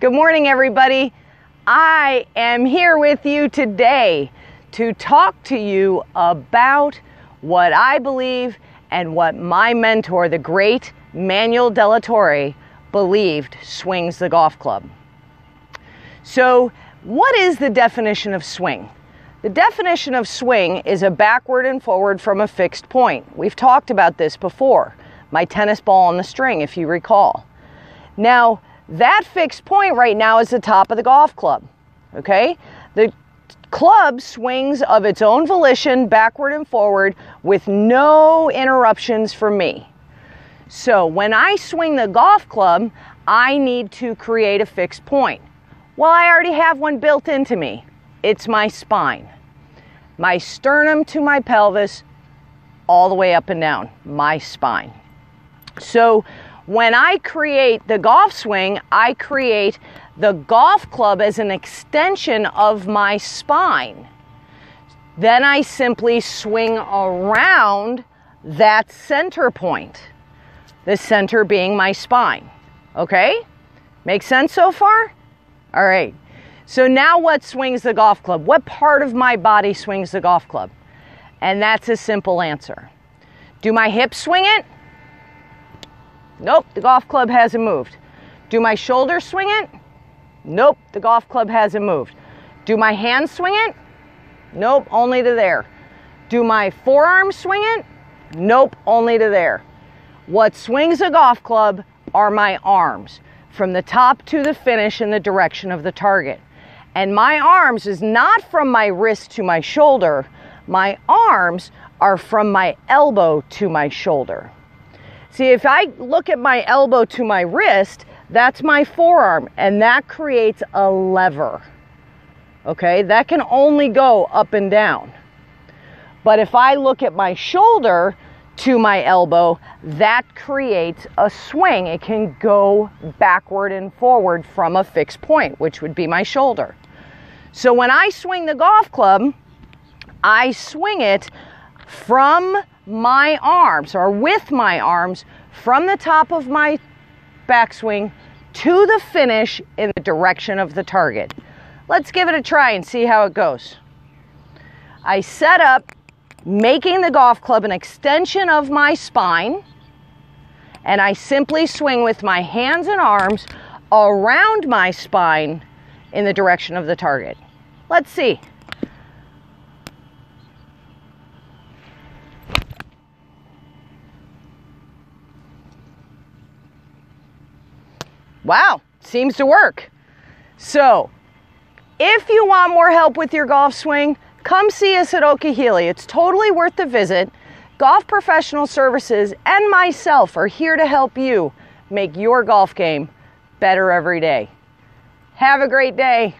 Good morning, everybody. I am here with you today to talk to you about what I believe and what my mentor, the great Manuel de La Torre, believed swings the golf club. So what is the definition of swing? The definition of swing is a backward and forward from a fixed point. We've talked about this before. My tennis ball on the string, if you recall. Now, that fixed point right now is the top of the golf club, okay? The club swings of its own volition backward and forward with no interruptions for me. So when I swing the golf club, I need to create a fixed point. Well, I already have one built into me. It's my spine, my sternum to my pelvis, all the way up and down, my spine. So when I create the golf swing, I create the golf club as an extension of my spine. Then I simply swing around that center point, the center being my spine. Okay? Make sense so far? All right. So now what swings the golf club? What part of my body swings the golf club? And that's a simple answer. Do my hips swing it? Nope, the golf club hasn't moved. Do my shoulders swing it? Nope, the golf club hasn't moved. Do my hands swing it? Nope, only to there. Do my forearms swing it? Nope, only to there. What swings a golf club are my arms, from the top to the finish in the direction of the target. And my arms is not from my wrist to my shoulder. My arms are from my elbow to my shoulder. See, if I look at my elbow to my wrist, that's my forearm, and that creates a lever. Okay, that can only go up and down. But if I look at my shoulder to my elbow, that creates a swing. It can go backward and forward from a fixed point, which would be my shoulder. So when I swing the golf club, I swing it from my arms, or with my arms, from the top of my backswing to the finish in the direction of the target. Let's give it a try and see how it goes. I set up making the golf club an extension of my spine, and I simply swing with my hands and arms around my spine in the direction of the target. Let's see. Wow, seems to work. So, if you want more help with your golf swing, come see us at Ocohealy. It's totally worth the visit. Golf Professional Services and myself are here to help you make your golf game better every day. Have a great day.